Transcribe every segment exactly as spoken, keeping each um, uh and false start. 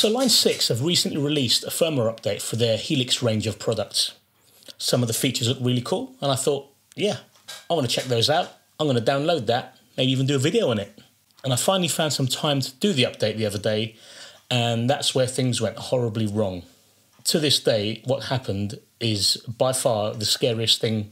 So Line six have recently released a firmware update for their Helix range of products. Some of the features look really cool, and I thought, yeah, I want to check those out. I'm going to download that, maybe even do a video on it. And I finally found some time to do the update the other day, and that's where things went horribly wrong. To this day, what happened is by far the scariest thing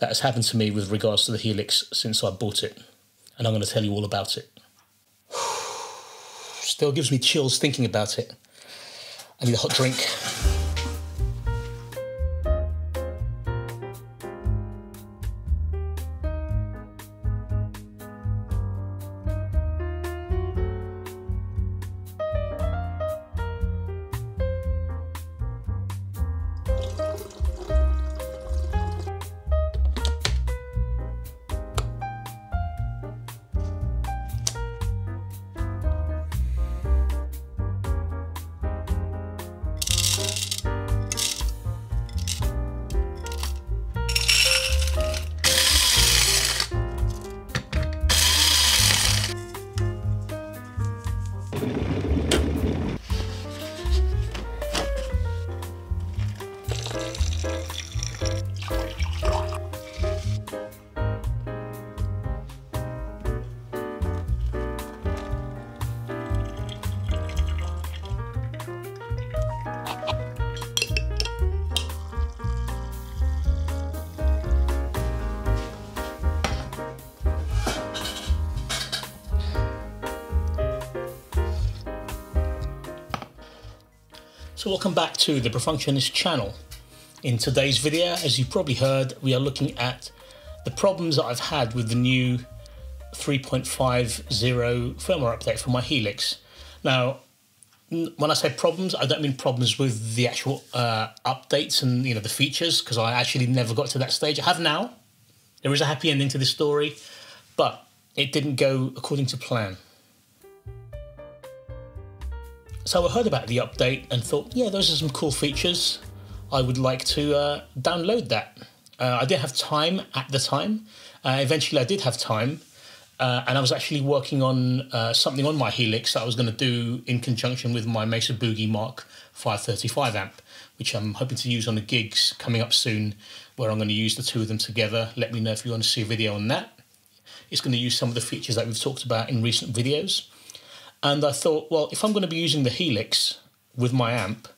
that has happened to me with regards to the Helix since I bought it. And I'm going to tell you all about it. Still gives me chills thinking about it. I need a hot drink. So welcome back to the ProFunctionist channel. In today's video, as you probably heard, we are looking at the problems that I've had with the new three point five point zero firmware update for my Helix. Now, when I say problems, I don't mean problems with the actual uh, updates and you know the features, because I actually never got to that stage. I have now. There is a happy ending to this story, but it didn't go according to plan. So I heard about the update and thought, yeah, those are some cool features. I would like to uh, download that. Uh, I didn't have time at the time. Uh, eventually I did have time, uh, and I was actually working on uh, something on my Helix that I was going to do in conjunction with my Mesa Boogie Mark five thirty-five amp, which I'm hoping to use on the gigs coming up soon, where I'm going to use the two of them together. Let me know if you want to see a video on that. It's going to use some of the features that we've talked about in recent videos. And I thought, well, if I'm going to be using the Helix with my amp,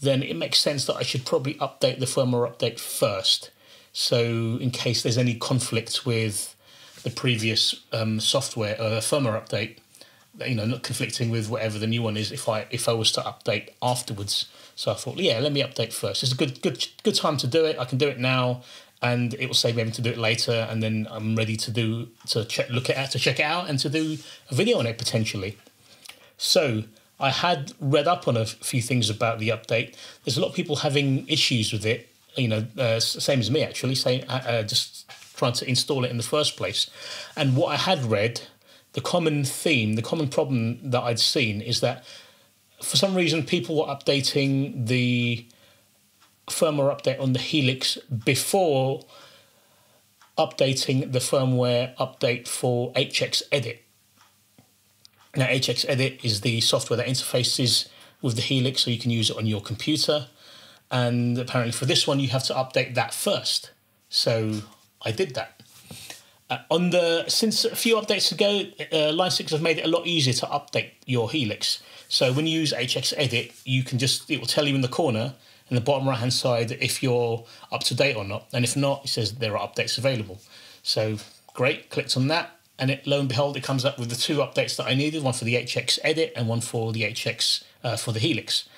then it makes sense that I should probably update the firmware update first. So in case there's any conflict with the previous um, software or uh, firmware update, you know, not conflicting with whatever the new one is if I if I was to update afterwards. So I thought, yeah, let me update first. It's a good, good, good time to do it. I can do it now, and it will save me having to do it later. And then I'm ready to do to check, look at to check it out and to do a video on it potentially. So I had read up on a few things about the update. There's a lot of people having issues with it, you know, uh, same as me actually, same, uh, just trying to install it in the first place. And what I had read, the common theme, the common problem that I'd seen is that for some reason people were updating the firmware update on the Helix before updating the firmware update for H X Edit. Now, H X Edit is the software that interfaces with the Helix, so you can use it on your computer. And apparently for this one, you have to update that first. So I did that. Uh, on the since a few updates ago, uh, Line six have made it a lot easier to update your Helix. So when you use H X Edit, you can just, it will tell you in the corner, in the bottom right-hand side, if you're up to date or not. And if not, it says there are updates available. So great, clicked on that. And it, lo and behold, it comes up with the two updates that I needed, one for the H X Edit and one for the H X uh, for the Helix.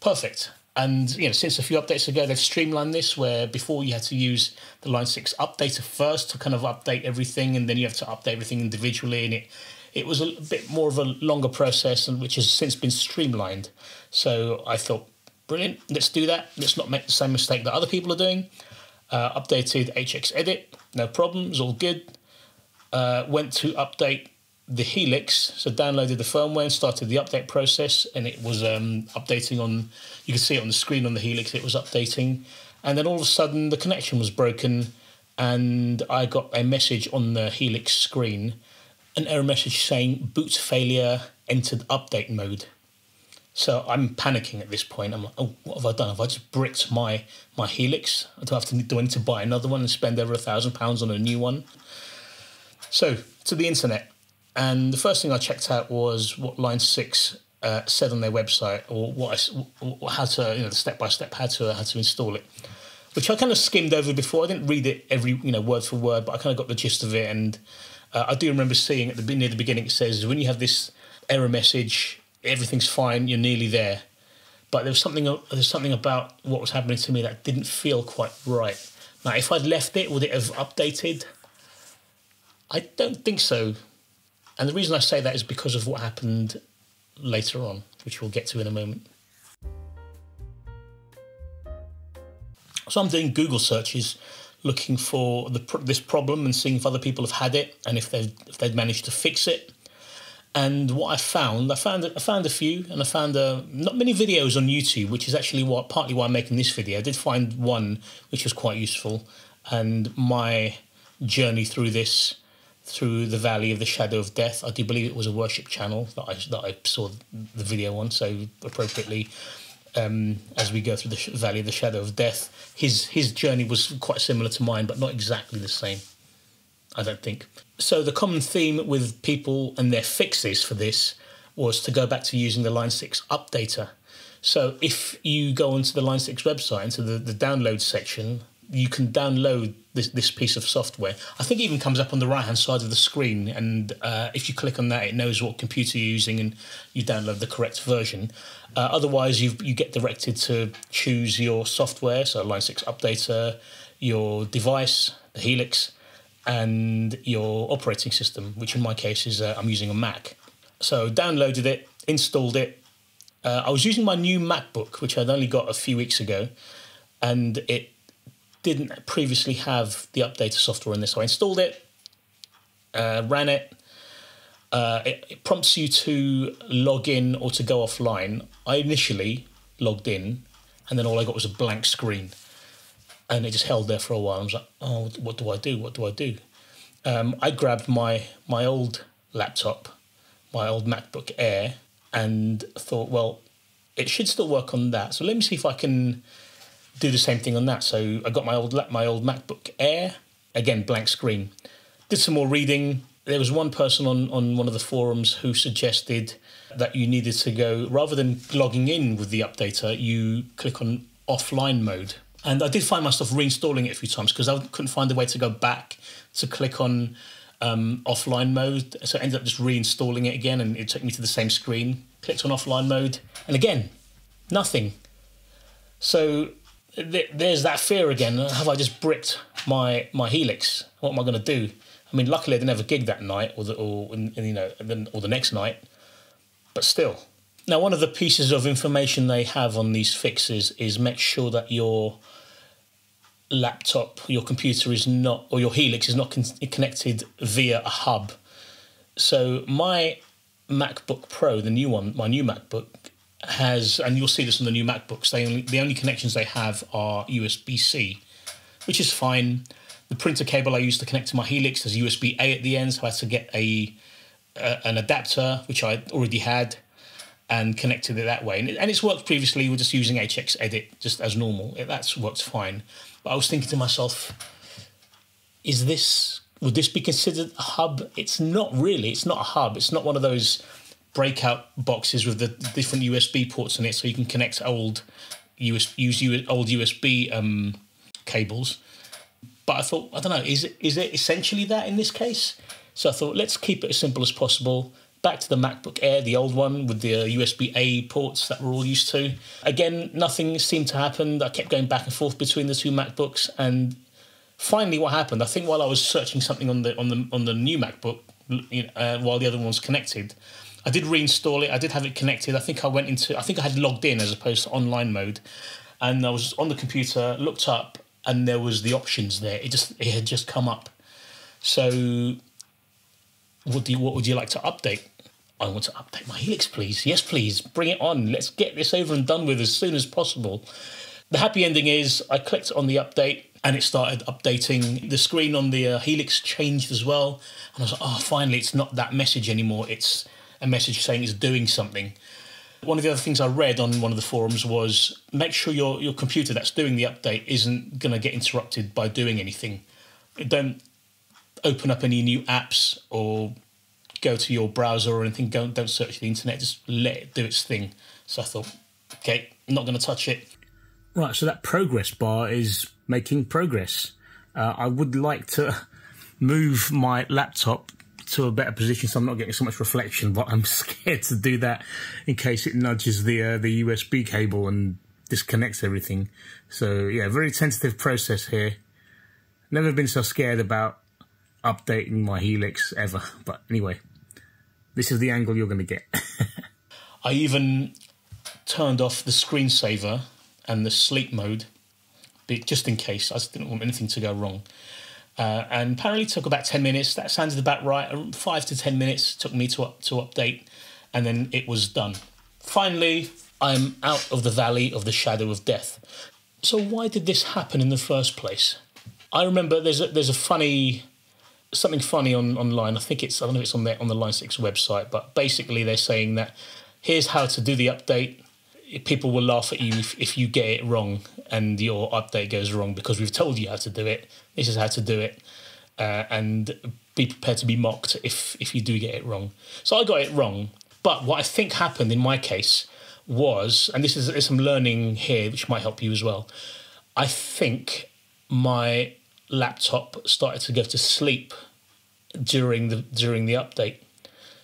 Perfect. And you know, since a few updates ago, they've streamlined this, where before you had to use the Line six updater first to kind of update everything, and then you have to update everything individually. And it, it was a bit more of a longer process, and which has since been streamlined. So I thought, brilliant, let's do that. Let's not make the same mistake that other people are doing. Uh, updated H X Edit, no problems, all good. Uh, went to update the Helix, so downloaded the firmware and started the update process, and it was um, updating on, you can see it on the screen on the Helix, it was updating, and then all of a sudden the connection was broken, and I got a message on the Helix screen, an error message saying boot failure, entered update mode. So I'm panicking at this point. I'm like, oh, what have I done? Have I just bricked my my Helix? Do I have to do I need to buy another one and spend over a thousand pounds on a new one? So to the internet, and the first thing I checked out was what Line six uh, said on their website, or what I or how to you know the step by step how to how to install it, which I kind of skimmed over before. I didn't read it every you know word for word, but I kind of got the gist of it. And uh, I do remember seeing at the near the beginning it says when you have this error message, everything's fine, you're nearly there. But there was something there's something about what was happening to me that didn't feel quite right. Now, if I'd left it, would it have updated? I don't think so. And the reason I say that is because of what happened later on, which we'll get to in a moment. So I'm doing Google searches, looking for the, this problem and seeing if other people have had it and if they've, if they've managed to fix it. And what I found, I found I found a few, and I found uh, not many videos on YouTube, which is actually what partly why I'm making this video. I did find one which was quite useful, and my journey through this, through the Valley of the Shadow of Death. I do believe it was a worship channel that I that I saw the video on, so appropriately, um, as we go through the Valley of the Shadow of Death, his his journey was quite similar to mine, but not exactly the same, I don't think. So the common theme with people and their fixes for this was to go back to using the Line six updater. So if you go onto the Line six website, into the, the download section, you can download this, this piece of software. I think it even comes up on the right-hand side of the screen, and uh, if you click on that, it knows what computer you're using and you download the correct version. Uh, otherwise, you you get directed to choose your software, so Line six updater, your device, the Helix, and your operating system, which in my case is uh, I'm using a Mac. So downloaded it, installed it. Uh, I was using my new MacBook, which I'd only got a few weeks ago, and it didn't previously have the updater software in this. So I installed it, uh, ran it. Uh, it. It prompts you to log in or to go offline. I initially logged in, and then all I got was a blank screen. And it just held there for a while. I was like, oh, what do I do? What do I do? Um, I grabbed my my old laptop, my old MacBook Air, and thought, well, it should still work on that. So let me see if I can do the same thing on that. So I got my old my old MacBook Air, again, blank screen. Did some more reading. There was one person on, on one of the forums who suggested that you needed to go, rather than logging in with the updater, you click on offline mode. And I did find myself reinstalling it a few times because I couldn't find a way to go back to click on um, offline mode. So I ended up just reinstalling it again, and it took me to the same screen. Clicked on offline mode, and again, nothing. So th there's that fear again. Have I just bricked my, my Helix? What am I going to do? I mean, luckily I didn't have a gig that night, or the, or and, you know, or the next night. But still. Now, one of the pieces of information they have on these fixes is make sure that your laptop, your computer is not, or your Helix is not con connected via a hub. So my MacBook Pro, the new one, my new MacBook, has, and you'll see this on the new MacBooks, they only, the only connections they have are U S B C, which is fine. The printer cable I use to connect to my Helix has U S B A at the end, so I had to get a, a an adapter, which I already had, and connected it that way. And, it, and it's worked previously. We're just using H X Edit just as normal. It, that's worked fine. But I was thinking to myself, is this, would this be considered a hub? It's not really. It's not a hub. It's not one of those breakout boxes with the different U S B ports in it so you can connect old, U S, use old U S B um, cables. But I thought, I don't know, is it, is it essentially that in this case? So I thought, let's keep it as simple as possible. Back to the MacBook Air, the old one, with the U S B A ports that we're all used to. Again, nothing seemed to happen. I kept going back and forth between the two MacBooks, and finally what happened, I think while I was searching something on the on the, on the new MacBook, you know, uh, while the other one was connected, I did reinstall it. I did have it connected. I think I went into, I think I had logged in as opposed to online mode, and I was on the computer, looked up, and there was the options there. It just, it had just come up. So what do you, what would you like to update? I want to update my Helix, please. Yes, please, bring it on. Let's get this over and done with as soon as possible. The happy ending is I clicked on the update and it started updating. The screen on the uh, Helix changed as well. And I was like, oh, finally, it's not that message anymore. It's a message saying it's doing something. One of the other things I read on one of the forums was make sure your, your computer that's doing the update isn't going to get interrupted by doing anything. Don't open up any new apps or go to your browser or anything. Don't, don't search the internet. Just let it do its thing. So I thought, okay, I'm not going to touch it. Right, so that progress bar is making progress. Uh, I would like to move my laptop to a better position so I'm not getting so much reflection, but I'm scared to do that in case it nudges the uh, the U S B cable and disconnects everything. So yeah, very tentative process here. Never been so scared about updating my Helix ever, but anyway, this is the angle you're going to get. I even turned off the screensaver and the sleep mode just in case. I just didn't want anything to go wrong. Uh, and apparently took about ten minutes. That sounds about right. Five to ten minutes took me to, up, to update, and then it was done. Finally, I'm out of the valley of the shadow of death. So why did this happen in the first place? I remember there's a, there's a funny, something funny on, online. I think it's, I don't know if it's on the, on the Line six website, but basically they're saying that here's how to do the update. People will laugh at you if, if you get it wrong and your update goes wrong because we've told you how to do it. This is how to do it. Uh, and be prepared to be mocked if, if you do get it wrong. So I got it wrong. But what I think happened in my case was, and this is there's some learning here which might help you as well, I think my laptop started to go to sleep during the during the update.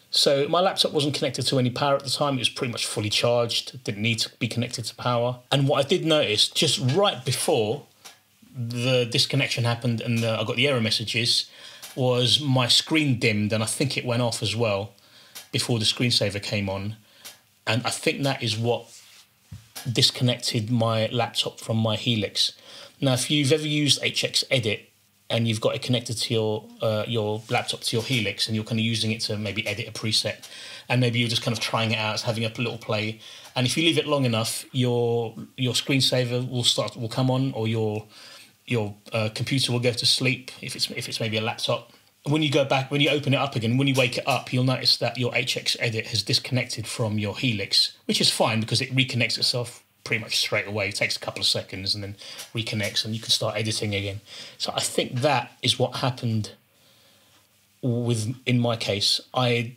So my laptop wasn't connected to any power at the time. It was pretty much fully charged. Didn't need to be connected to power. And what I did notice, just right before the disconnection happened and the, I got the error messages, was my screen dimmed, and I think it went off as well before the screensaver came on. And I think that is what disconnected my laptop from my Helix. Now, if you've ever used H X Edit, and you've got it connected to your uh, your laptop to your Helix, and you're kind of using it to maybe edit a preset, and maybe you're just kind of trying it out, having a little play. And if you leave it long enough, your your screensaver will start will come on, or your your uh, computer will go to sleep if it's if it's maybe a laptop. And when you go back, when you open it up again, when you wake it up, you'll notice that your H X Edit has disconnected from your Helix, which is fine because it reconnects itself pretty much straight away. It takes a couple of seconds and then reconnects and you can start editing again. So I think that is what happened with in my case. I,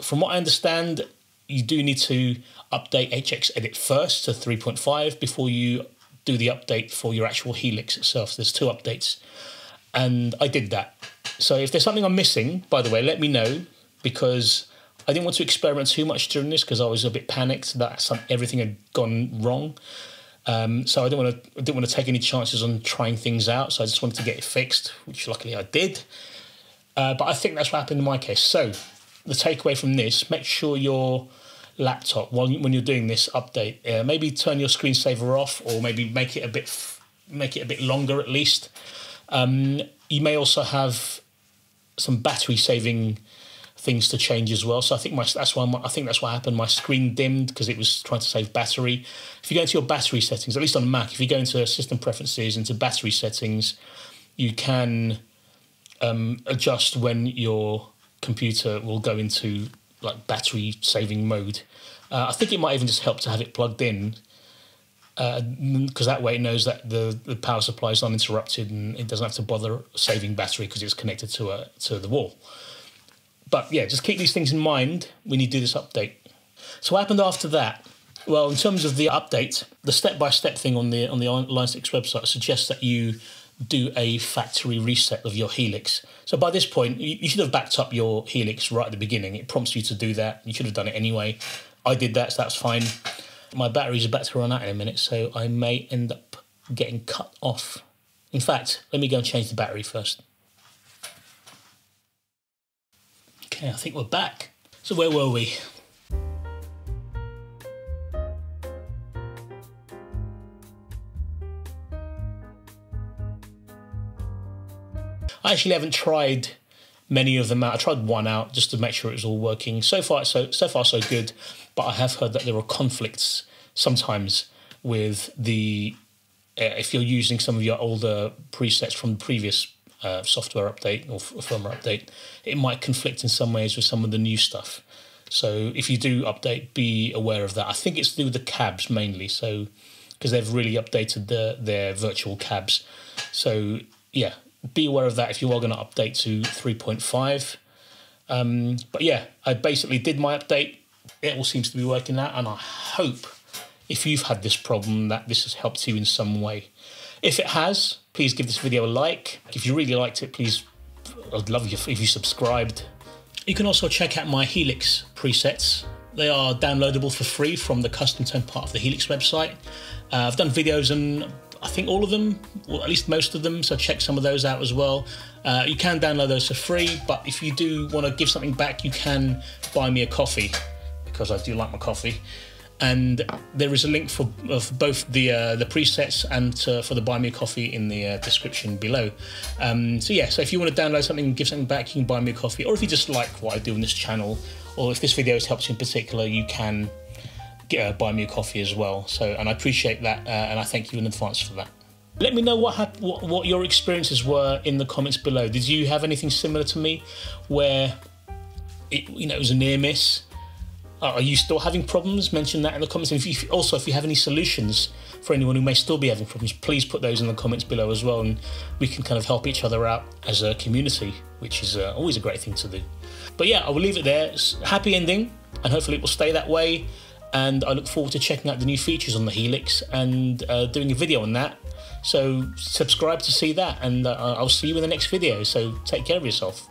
from what I understand, you do need to update H X Edit first to three point five before you do the update for your actual Helix itself. So there's two updates, and I did that. So if there's something I'm missing, by the way, let me know, because I didn't want to experiment too much during this because I was a bit panicked that some, everything had gone wrong. Um, so I didn't want to I didn't want to take any chances on trying things out. So I just wanted to get it fixed, which luckily I did. Uh, but I think that's what happened in my case. So the takeaway from this: make sure your laptop, while when you're doing this update, uh, maybe turn your screensaver off, or maybe make it a bit make it a bit longer at least. Um, you may also have some battery saving things to change as well. So I think my, that's why my, I think that's what happened. My screen dimmed because it was trying to save battery. If you go into your battery settings, at least on Mac, if you go into system preferences, into battery settings, you can um, adjust when your computer will go into like battery saving mode. Uh, I think it might even just help to have it plugged in, because uh, that way it knows that the, the power supply is uninterrupted and it doesn't have to bother saving battery because it's connected to a, to the wall. But yeah, just keep these things in mind when you do this update. So what happened after that? Well, in terms of the update, the step-by-step thing on the on the Line six website suggests that you do a factory reset of your Helix. So by this point, you, you should have backed up your Helix right at the beginning. It prompts you to do that. You should have done it anyway. I did that, so that's fine. My batteries are about to run out in a minute, so I may end up getting cut off. In fact, let me go and change the battery first. Okay, I think we're back. So where were we? I actually haven't tried many of them out. I tried one out just to make sure it was all working. So far, so so far, so good. But I have heard that there are conflicts sometimes with the uh, if you're using some of your older presets from the previous Uh, software update or firmware update, it might conflict in some ways with some of the new stuff. So if you do update, be aware of that. I think it's to do with the cabs mainly, so because they've really updated the, their virtual cabs. So yeah, be aware of that if you are going to update to three point five. Um, but yeah, I basically did my update. It all seems to be working out, and I hope if you've had this problem that this has helped you in some way. If it has, please give this video a like. If you really liked it, please, I'd love you if you subscribed. You can also check out my Helix presets. They are downloadable for free from the custom temp part of the Helix website. Uh, I've done videos on I think all of them, or at least most of them, so check some of those out as well. Uh, you can download those for free, but if you do want to give something back, you can buy me a coffee, because I do like my coffee. And there is a link for, uh, for both the uh, the presets and uh, for the buy me a coffee in the uh, description below. Um, so yeah, so if you want to download something and give something back, you can buy me a coffee. Or if you just like what I do on this channel, or if this video has helped you in particular, you can get, uh, buy me a coffee as well. So, and I appreciate that, uh, and I thank you in advance for that. Let me know what, hap what what your experiences were in the comments below. Did you have anything similar to me, where it, you know, it was a near miss? Are you still having problems? Mention that in the comments. And if you, also, if you have any solutions for anyone who may still be having problems, please put those in the comments below as well, and we can kind of help each other out as a community, which is uh, always a great thing to do. But yeah, I will leave it there. It's a happy ending, and hopefully it will stay that way. And I look forward to checking out the new features on the Helix and uh, doing a video on that. So subscribe to see that, and uh, I'll see you in the next video. So take care of yourself.